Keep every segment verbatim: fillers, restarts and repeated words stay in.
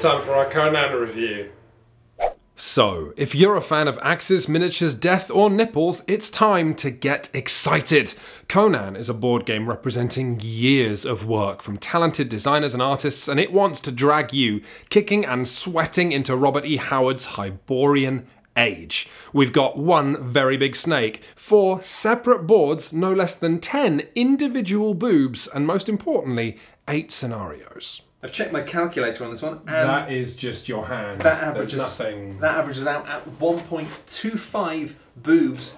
time for our Conan review. So, if you're a fan of axes, miniatures, death or nipples, it's time to get excited! Conan is a board game representing years of work from talented designers and artists, and it wants to drag you kicking and sweating into Robert E. Howard's Hyborian Age. We've got one very big snake, four separate boards, no less than ten individual boobs, and most importantly, eight scenarios. I've checked my calculator on this one, and that is just your hand. That averages nothing. That averages out at one point two five boobs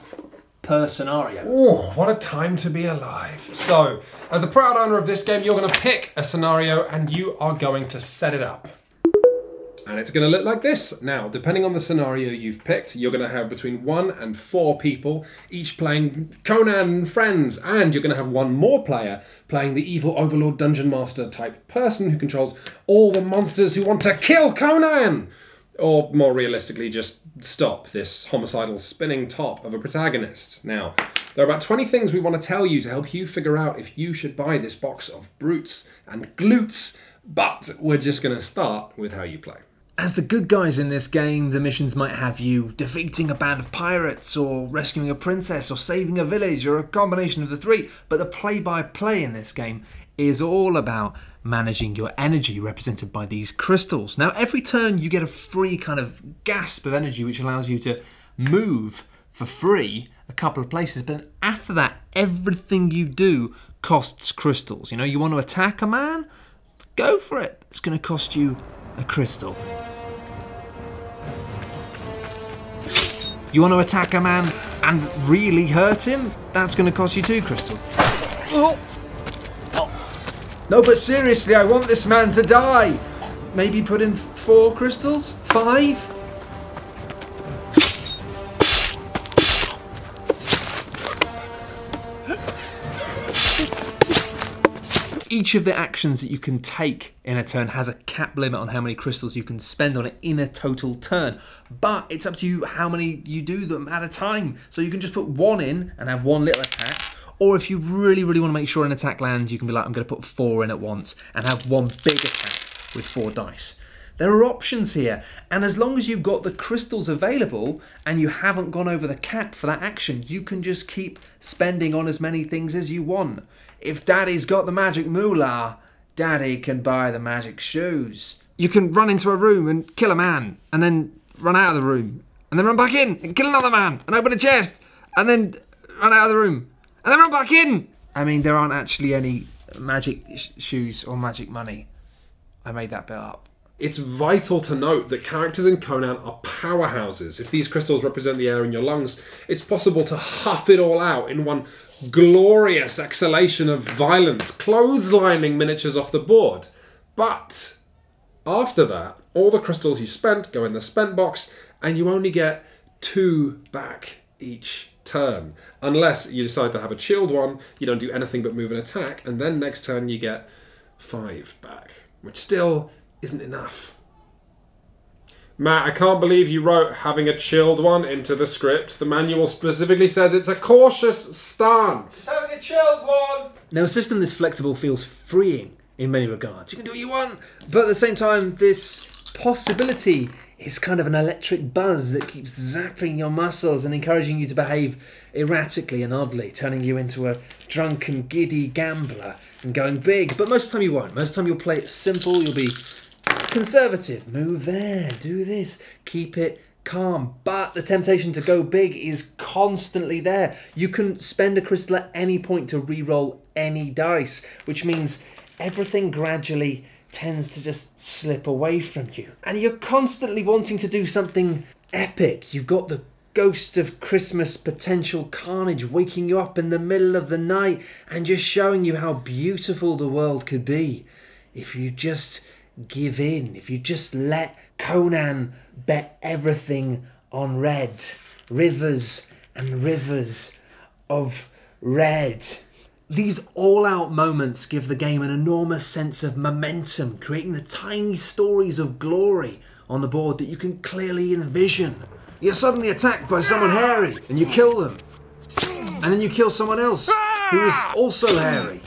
per scenario. Oh, what a time to be alive. So, as the proud owner of this game, you're going to pick a scenario and you are going to set it up. And it's going to look like this. Now, depending on the scenario you've picked, you're going to have between one and four people, each playing Conan and friends, and you're going to have one more player playing the evil overlord dungeon master type person who controls all the monsters who want to kill Conan! Or, more realistically, just stop this homicidal spinning top of a protagonist. Now, there are about twenty things we want to tell you to help you figure out if you should buy this box of brutes and glutes, but we're just going to start with how you play. As the good guys in this game, the missions might have you defeating a band of pirates, or rescuing a princess, or saving a village, or a combination of the three, but the play-by-play in this game is all about managing your energy, represented by these crystals. Now, every turn you get a free kind of gasp of energy, which allows you to move for free a couple of places, but after that, everything you do costs crystals. You know, you want to attack a man? Go for it. It's going to cost you a crystal. You want to attack a man and really hurt him? That's going to cost you two crystals. Oh. Oh. No, but seriously, I want this man to die. Maybe put in four crystals? Five? Each of the actions that you can take in a turn has a cap limit on how many crystals you can spend on it in a total turn, but it's up to you how many you do them at a time. So you can just put one in and have one little attack, or if you really, really want to make sure an attack lands, you can be like, I'm going to put four in at once and have one big attack with four dice. There are options here, and as long as you've got the crystals available and you haven't gone over the cap for that action, you can just keep spending on as many things as you want. If Daddy's got the magic moolah, Daddy can buy the magic shoes. You can run into a room and kill a man, and then run out of the room, and then run back in and kill another man, and open a chest, and then run out of the room, and then run back in! I mean, there aren't actually any magic sh- shoes or magic money. I made that bit up. It's vital to note that characters in Conan are powerhouses. If these crystals represent the air in your lungs, it's possible to huff it all out in one glorious exhalation of violence, clotheslining miniatures off the board. But after that, all the crystals you spent go in the spent box, and you only get two back each turn. Unless you decide to have a chilled one, you don't do anything but move and attack, and then next turn you get five back, which still isn't enough. Matt, I can't believe you wrote having a chilled one into the script. The manual specifically says it's a cautious stance. Having a chilled one! Now, a system this flexible feels freeing in many regards. You can do what you want, but at the same time, this possibility is kind of an electric buzz that keeps zapping your muscles and encouraging you to behave erratically and oddly, turning you into a drunken, giddy gambler and going big. But most of the time you won't. Most of the time you'll play it simple, you'll be conservative, move there, do this, keep it calm, but the temptation to go big is constantly there. You can spend a crystal at any point to re-roll any dice, which means everything gradually tends to just slip away from you. And you're constantly wanting to do something epic. You've got the Ghost of Christmas potential carnage waking you up in the middle of the night and just showing you how beautiful the world could be if you just give in, if you just let Conan bet everything on red. Rivers and rivers of red. These all-out moments give the game an enormous sense of momentum, creating the tiny stories of glory on the board that you can clearly envision. You're suddenly attacked by someone hairy, and you kill them. And then you kill someone else who is also hairy.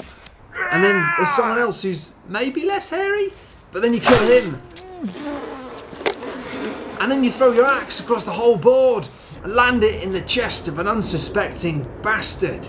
And then there's someone else who's maybe less hairy, but then you kill him, And then you throw your axe across the whole board and land it in the chest of an unsuspecting bastard.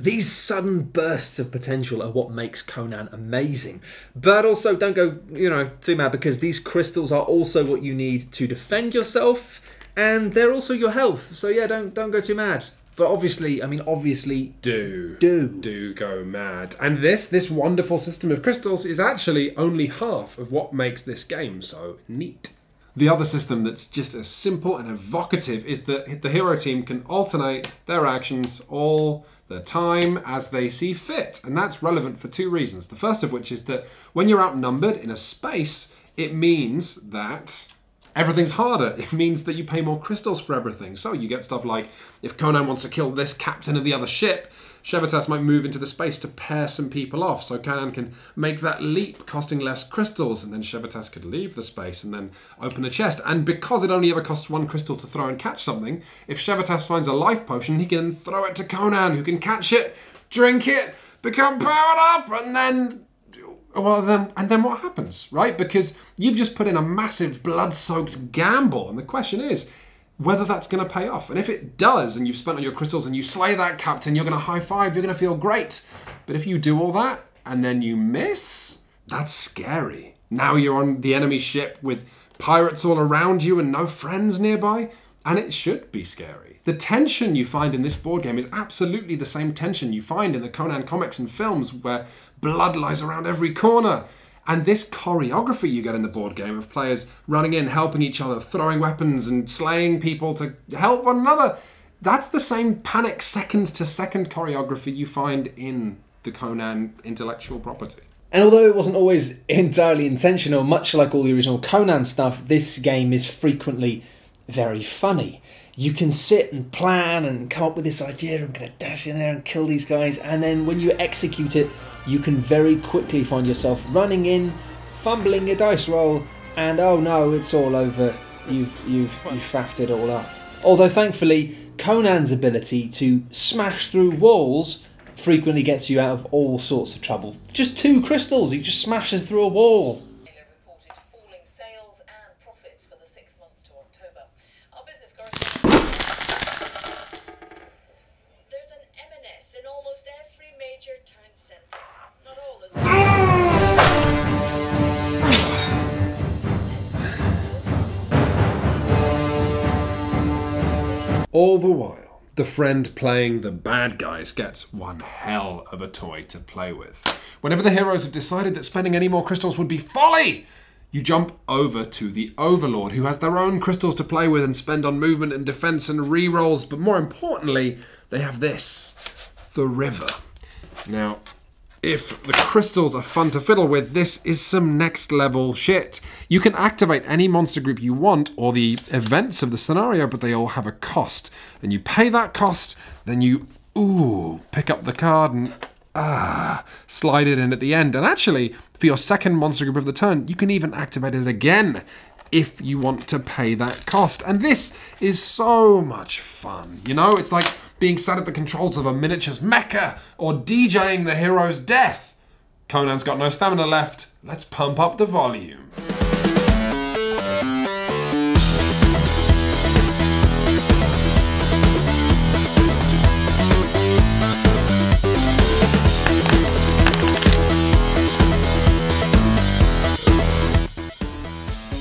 These sudden bursts of potential are what makes Conan amazing. But also, don't go, you know, too mad, because these crystals are also what you need to defend yourself, and they're also your health. So yeah, don't don't go too mad. But obviously, I mean, obviously, do do do go mad. And this this wonderful system of crystals is actually only half of what makes this game so neat. The other system that's just as simple and evocative is that the hero team can alternate their actions all the time as they see fit. And that's relevant for two reasons. The first of which is that when you're outnumbered in a space, it means that everything's harder. It means that you pay more crystals for everything. So you get stuff like, if Conan wants to kill this captain of the other ship, Shevitas might move into the space to pair some people off, so Conan can make that leap costing less crystals, and then Shevitas could leave the space and then open a chest. And because it only ever costs one crystal to throw and catch something, if Shevitas finds a life potion, he can throw it to Conan, who can catch it, drink it, become powered up, and then... Well, then, and then what happens, right? Because you've just put in a massive blood-soaked gamble, and the question is whether that's going to pay off. And if it does, and you've spent on your crystals and you slay that captain, you're going to high-five, you're going to feel great. But if you do all that and then you miss, that's scary. Now you're on the enemy ship with pirates all around you and no friends nearby, and it should be scary. The tension you find in this board game is absolutely the same tension you find in the Conan comics and films, where blood lies around every corner. And this choreography you get in the board game of players running in, helping each other, throwing weapons and slaying people to help one another, that's the same panic second to second choreography you find in the Conan intellectual property. And although it wasn't always entirely intentional, much like all the original Conan stuff, this game is frequently very funny. You can sit and plan and come up with this idea, I'm going to dash in there and kill these guys, and then when you execute it, you can very quickly find yourself running in, fumbling your dice roll, and oh no, it's all over. You've, you've, you've faffed it all up. Although thankfully, Conan's ability to smash through walls frequently gets you out of all sorts of trouble. Just two crystals, he just smashes through a wall. All the while, the friend playing the bad guys gets one hell of a toy to play with. Whenever the heroes have decided that spending any more crystals would be folly, you jump over to the Overlord, who has their own crystals to play with and spend on movement and defense and rerolls, but more importantly, they have this, the river. Now, if the crystals are fun to fiddle with, this is some next level shit. You can activate any monster group you want or the events of the scenario, but they all have a cost. And you pay that cost, then you, ooh, pick up the card and ah, slide it in at the end. And actually, for your second monster group of the turn, you can even activate it again if you want to pay that cost. And this is so much fun. You know, it's like being sat at the controls of a miniatures mecha, or DJing the hero's death. Conan's got no stamina left, let's pump up the volume.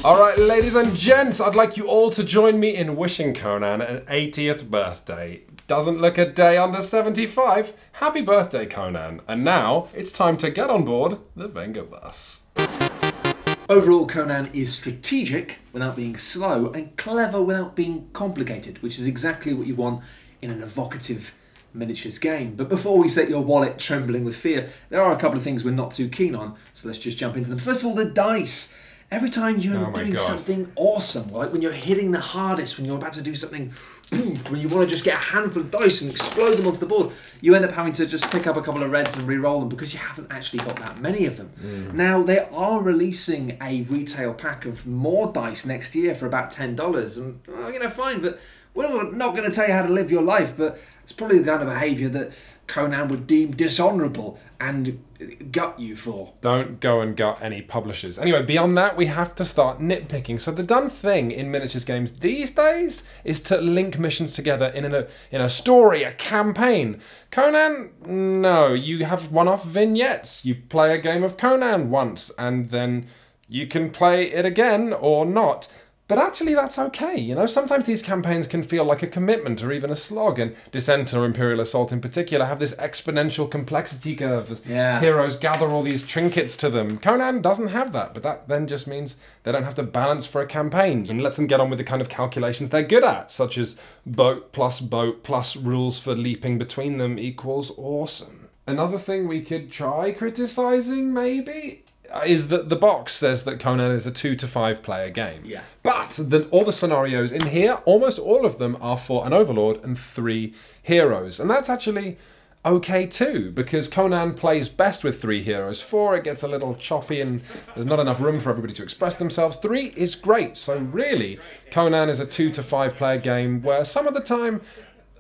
All right, ladies and gents, I'd like you all to join me in wishing Conan an eightieth birthday. Doesn't look a day under seventy-five. Happy birthday, Conan. And now it's time to get on board the Venga bus. Overall, Conan is strategic without being slow and clever without being complicated, which is exactly what you want in an evocative miniatures game. But before we set your wallet trembling with fear, there are a couple of things we're not too keen on, so let's just jump into them. First of all, the dice. Every time you're oh doing God. something awesome, like when you're hitting the hardest, when you're about to do something, boom, when you want to just get a handful of dice and explode them onto the board, you end up having to just pick up a couple of reds and re-roll them because you haven't actually got that many of them. Mm. Now, they are releasing a retail pack of more dice next year for about ten dollars, and, oh, you know, fine, but we're not going to tell you how to live your life, but it's probably the kind of behaviour that Conan would deem dishonourable and gut you for. Don't go and gut any publishers. Anyway, beyond that, we have to start nitpicking. So the done thing in miniatures games these days is to link missions together in a, in a story, a campaign. Conan? No. You have one-off vignettes. You play a game of Conan once, and then you can play it again or not. But actually that's okay, you know, sometimes these campaigns can feel like a commitment or even a slog, and Dissent or Imperial Assault in particular have this exponential complexity curve as yeah. heroes gather all these trinkets to them. Conan doesn't have that, but that then just means they don't have to balance for campaigns and lets them get on with the kind of calculations they're good at, such as boat plus boat plus rules for leaping between them equals awesome. Another thing we could try criticising, maybe, is that the box says that Conan is a two to five player game. Yeah. But the, all the scenarios in here, almost all of them are for an overlord and three heroes. And that's actually okay too, because Conan plays best with three heroes. Four, it gets a little choppy and there's not enough room for everybody to express themselves. Three is great. So really, Conan is a two to five player game where some of the time,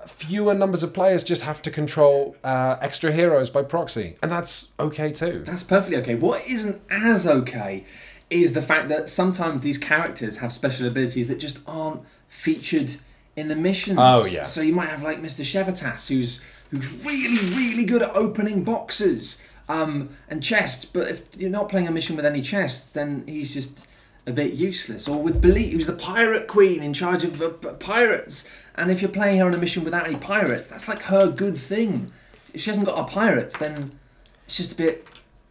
fewer numbers of players just have to control uh, extra heroes by proxy, and that's okay too. That's perfectly okay. What isn't as okay is the fact that sometimes these characters have special abilities that just aren't featured in the missions. Oh yeah. So you might have like Mister Shevatas, who's who's really really good at opening boxes um, and chests, but if you're not playing a mission with any chests, then he's just a bit useless. Or with Belit, who's the pirate queen in charge of uh, pirates, and if you're playing her on a mission without any pirates, that's like her good thing. If she hasn't got her pirates, then it's just a bit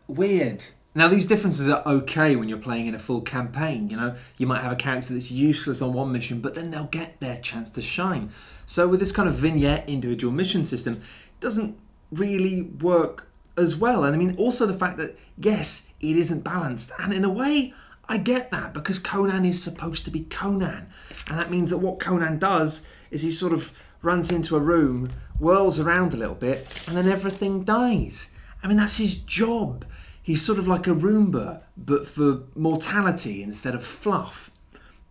weird. Now these differences are okay when you're playing in a full campaign, you know? You might have a character that's useless on one mission, but then they'll get their chance to shine. So with this kind of vignette individual mission system, it doesn't really work as well. And I mean, also the fact that, yes, it isn't balanced, and in a way, I get that, because Conan is supposed to be Conan, and that means that what Conan does is he sort of runs into a room, whirls around a little bit, and then everything dies. I mean, that's his job. He's sort of like a Roomba, but for mortality instead of fluff.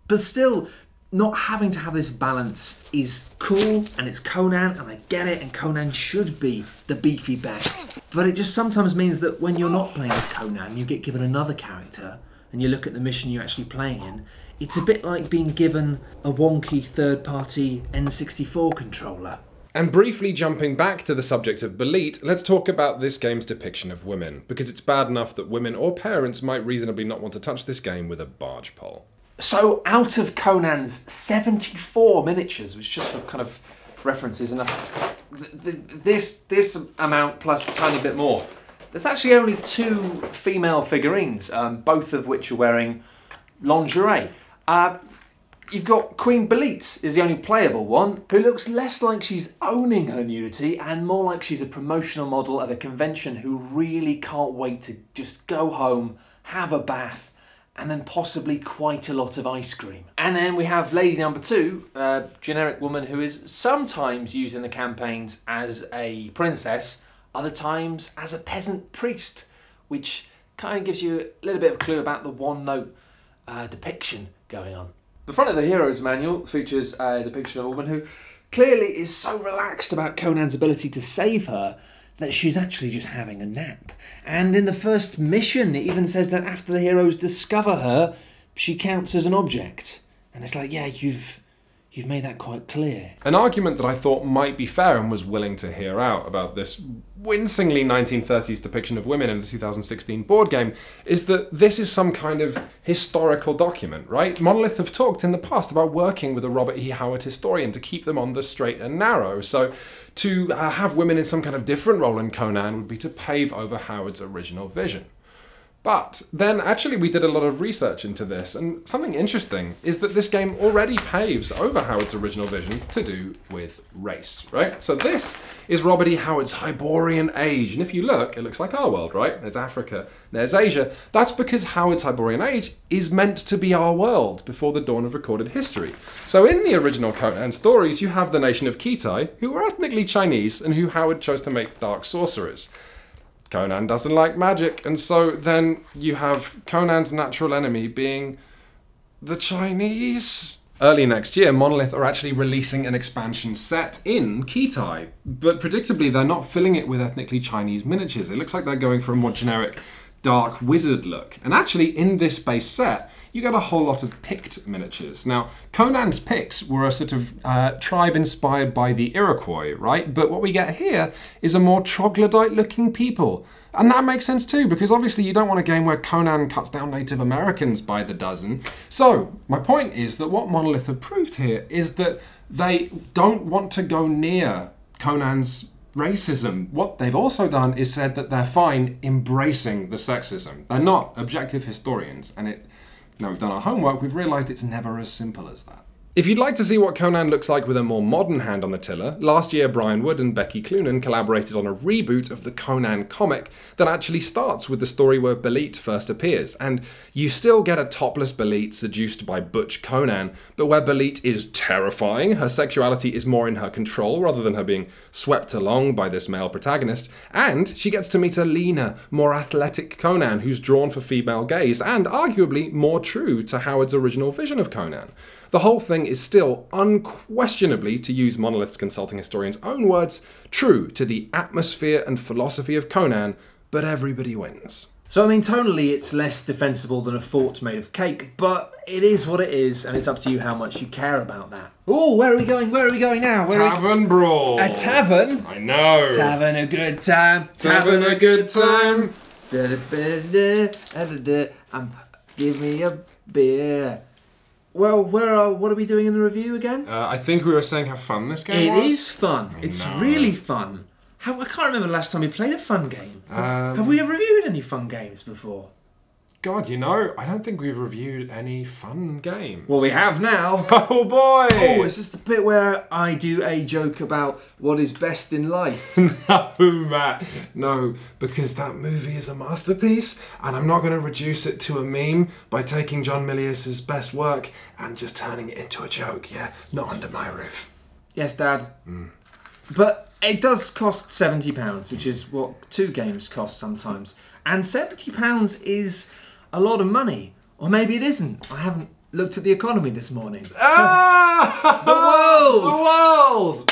But still, not having to have this balance is cool, and it's Conan, and I get it, and Conan should be the beefy best. But it just sometimes means that when you're not playing as Conan, you get given another character, and you look at the mission you're actually playing in, it's a bit like being given a wonky third-party N sixty-four controller. And briefly jumping back to the subject of Belit, let's talk about this game's depiction of women, because it's bad enough that women or parents might reasonably not want to touch this game with a barge pole. So out of Conan's seventy-four miniatures, which just kind of references enough, th th this, this amount plus a tiny bit more, there's actually only two female figurines, um, both of which are wearing lingerie. Uh, you've got Queen Belit is the only playable one, who looks less like she's owning her nudity and more like she's a promotional model at a convention who really can't wait to just go home, have a bath, and then possibly quite a lot of ice cream. And then we have Lady Number Two, a generic woman who is sometimes used in the campaigns as a princess, other times as a peasant priest, which kind of gives you a little bit of a clue about the one-note uh, depiction going on. The front of the hero's manual features a depiction of a woman who clearly is so relaxed about Conan's ability to save her that she's actually just having a nap. And in the first mission, it even says that after the heroes discover her, she counts as an object. And it's like, yeah, you've... You've made that quite clear. An argument that I thought might be fair and was willing to hear out about this wincingly nineteen thirties depiction of women in the two thousand sixteen board game is that this is some kind of historical document, right? Monolith have talked in the past about working with a Robert E. Howard historian to keep them on the straight and narrow. So to uh, have women in some kind of different role in Conan would be to pave over Howard's original vision. But then actually we did a lot of research into this, and something interesting is that this game already paves over Howard's original vision to do with race, right? So this is Robert E. Howard's Hyborian Age, and if you look, it looks like our world, right? There's Africa, there's Asia. That's because Howard's Hyborian Age is meant to be our world before the dawn of recorded history. So in the original Conan stories, you have the nation of Kitai, who were ethnically Chinese and who Howard chose to make dark sorcerers. Conan doesn't like magic, and so then you have Conan's natural enemy being the Chinese. Early next year, Monolith are actually releasing an expansion set in Kitai, but predictably they're not filling it with ethnically Chinese miniatures. It looks like they're going for a more generic dark wizard look. And actually in this base set, you get a whole lot of Pict miniatures. Now, Conan's Picts were a sort of uh, tribe inspired by the Iroquois, right? But what we get here is a more troglodyte looking people. And that makes sense too, because obviously you don't want a game where Conan cuts down Native Americans by the dozen. So my point is that what Monolith have proved here is that they don't want to go near Conan's racism. What they've also done is said that they're fine embracing the sexism. They're not objective historians, and it, now we've done our homework, we've realized it's never as simple as that. If you'd like to see what Conan looks like with a more modern hand on the tiller, last year Brian Wood and Becky Cloonan collaborated on a reboot of the Conan comic that actually starts with the story where Belit first appears, and you still get a topless Belit seduced by butch Conan, but where Belit is terrifying, her sexuality is more in her control rather than her being swept along by this male protagonist, and she gets to meet a leaner, more athletic Conan who's drawn for female gaze, and arguably more true to Howard's original vision of Conan. The whole thing is still unquestionably, to use Monolith's consulting historian's own words, true to the atmosphere and philosophy of Conan, but everybody wins. So I mean, tonally it's less defensible than a fort made of cake, but it is what it is, and it's up to you how much you care about that. Oh, where are we going? Where are we going now? Where tavern brawl. A tavern? I know. Tavern a good time. Tavern a good time. Um, give me a beer. Well, where are, what are we doing in the review again? Uh, I think we were saying how fun this game it was. It is fun. It's no. really fun. How, I can't remember the last time we played a fun game. Um, Have we ever reviewed any fun games before? God, you know, I don't think we've reviewed any fun games. Well, we have now. Oh, boy. Oh, is this the bit where I do a joke about what is best in life? No, Matt. No, because that movie is a masterpiece, and I'm not going to reduce it to a meme by taking John Milius's best work and just turning it into a joke, yeah? Not under my roof. Yes, Dad. Mm. But it does cost seventy pounds, which is what two games cost sometimes. And seventy pounds is a lot of money. Or maybe it isn't. I haven't looked at the economy this morning. Ah! The world! The world!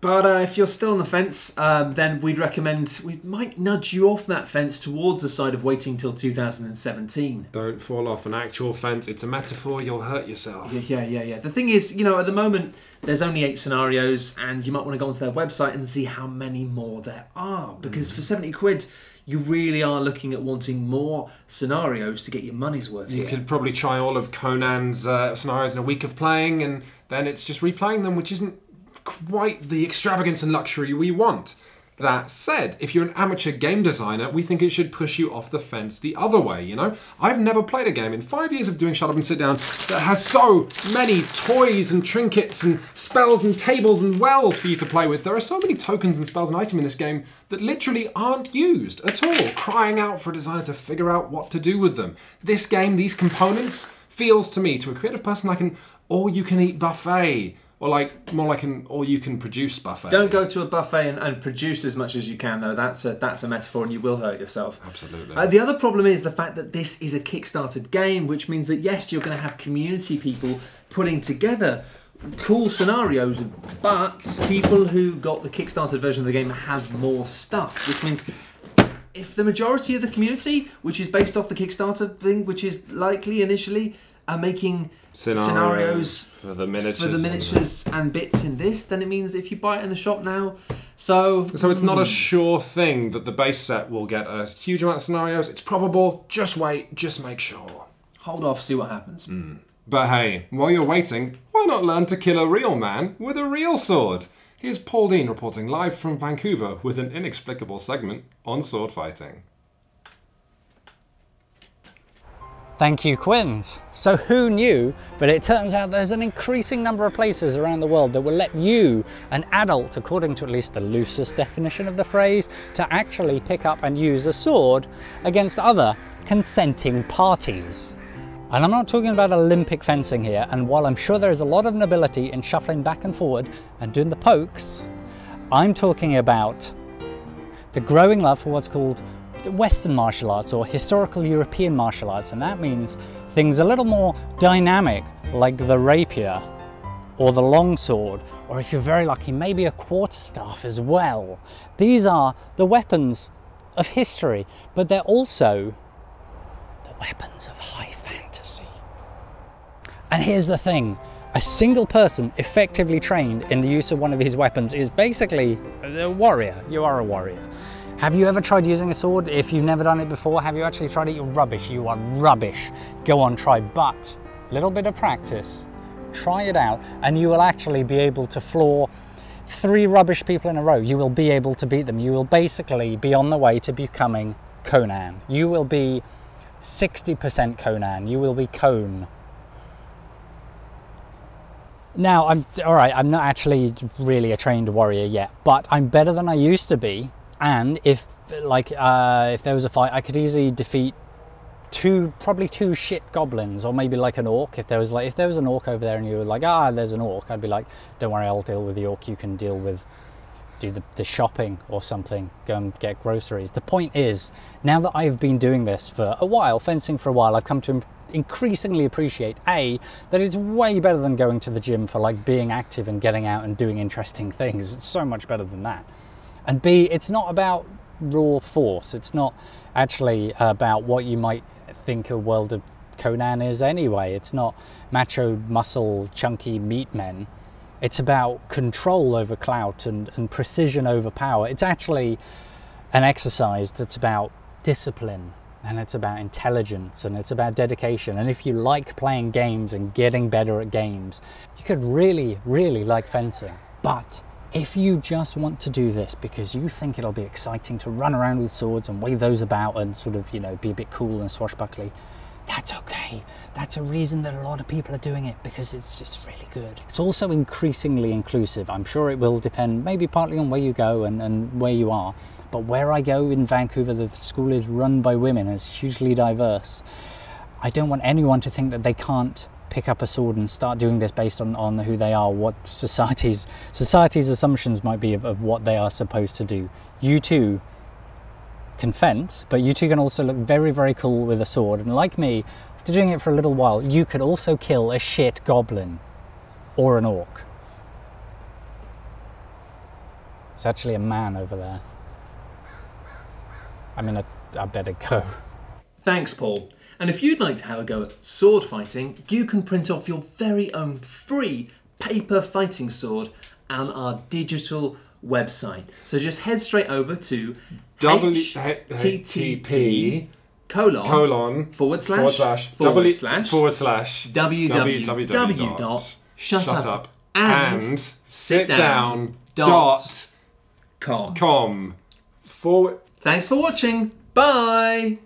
But uh, if you're still on the fence, um, then we'd recommend, we might nudge you off that fence towards the side of waiting till two thousand seventeen. Don't fall off an actual fence. It's a metaphor. You'll hurt yourself. Yeah, yeah, yeah, yeah. The thing is, you know, at the moment, there's only eight scenarios, and you might want to go onto their website and see how many more there are. Because mm. for seventy quid, you really are looking at wanting more scenarios to get your money's worth. You here. could probably try all of Conan's uh, scenarios in a week of playing, and then it's just replaying them, which isn't quite the extravagance and luxury we want. That said, if you're an amateur game designer, we think it should push you off the fence the other way, you know? I've never played a game in five years of doing Shut Up and Sit Down that has so many toys and trinkets and spells and tables and wells for you to play with. There are so many tokens and spells and items in this game that literally aren't used at all, crying out for a designer to figure out what to do with them. This game, these components, feels to me, to a creative person, like an all-you-can-eat buffet. Or like, more like an all-you-can-produce buffet. Don't go to a buffet and, and produce as much as you can, though. That's a, that's a metaphor, and you will hurt yourself. Absolutely. Uh, the other problem is the fact that this is a Kickstarter game, which means that, yes, you're going to have community people putting together cool scenarios, but people who got the Kickstarter version of the game have more stuff, which means if the majority of the community, which is based off the Kickstarter thing, which is likely initially, are making scenarios, scenarios for the miniatures, for the miniatures and, and bits in this, then it means if you buy it in the shop now, so... So it's mm. not a sure thing that the base set will get a huge amount of scenarios. It's probable. Just wait. Just make sure. Hold off. See what happens. Mm. But hey, while you're waiting, why not learn to kill a real man with a real sword? Here's Paul Dean reporting live from Vancouver with an inexplicable segment on sword fighting. Thank you, Quins. So who knew, but it turns out there's an increasing number of places around the world that will let you, an adult, according to at least the loosest definition of the phrase, to actually pick up and use a sword against other consenting parties. And I'm not talking about Olympic fencing here, and while I'm sure there is a lot of nobility in shuffling back and forward and doing the pokes, I'm talking about the growing love for what's called with Western martial arts or historical European martial arts, and that means things a little more dynamic, like the rapier or the longsword, or if you're very lucky, maybe a quarterstaff as well. These are the weapons of history, but they're also the weapons of high fantasy. And here's the thing, a single person effectively trained in the use of one of these weapons is basically a warrior. You are a warrior. Have you ever tried using a sword? If you've never done it before, have you actually tried it? You're rubbish. You are rubbish. Go on, try, but a little bit of practice. Try it out and you will actually be able to floor three rubbish people in a row. You will be able to beat them. You will basically be on the way to becoming Conan. You will be sixty percent Conan. You will be Cone. Now, I'm all right, I'm not actually really a trained warrior yet, but I'm better than I used to be. And if like uh, if there was a fight, I could easily defeat two, probably two shit goblins, or maybe like an orc. If there was like if there was an orc over there and you were like, ah, there's an orc, I'd be like, don't worry, I'll deal with the orc. You can deal with, do the, the shopping or something, go and get groceries. The point is, now that I've been doing this for a while, fencing for a while, I've come to increasingly appreciate A, that it's way better than going to the gym for like being active and getting out and doing interesting things. It's so much better than that. And B, it's not about raw force. It's not actually about what you might think a world of Conan is anyway. It's not macho, muscle, chunky meat men. It's about control over clout and, and precision over power. It's actually an exercise that's about discipline. And it's about intelligence, and it's about dedication. And if you like playing games and getting better at games, you could really, really like fencing. But if you just want to do this because you think it'll be exciting to run around with swords and wave those about and sort of, you know, be a bit cool and swashbuckly, that's okay. That's a reason that a lot of people are doing it, because it's just really good. It's also increasingly inclusive. I'm sure it will depend maybe partly on where you go and, and where you are. But where I go in Vancouver, the school is run by women and it's hugely diverse. I don't want anyone to think that they can't pick up a sword and start doing this based on, on who they are, what society's, society's assumptions might be of, of what they are supposed to do. You too can fence, but you too can also look very, very cool with a sword. And like me, after doing it for a little while, you could also kill a shit goblin or an orc. It's actually a man over there. I mean, I, I better go. Thanks, Paul. And if you'd like to have a go at sword fighting, you can print off your very own free paper fighting sword on our digital website. So just head straight over to H T T P colon, colon forward slash forward slash forward w, slash forward slash www dot shut up and sit down dot com. com forward. Thanks for watching. Bye.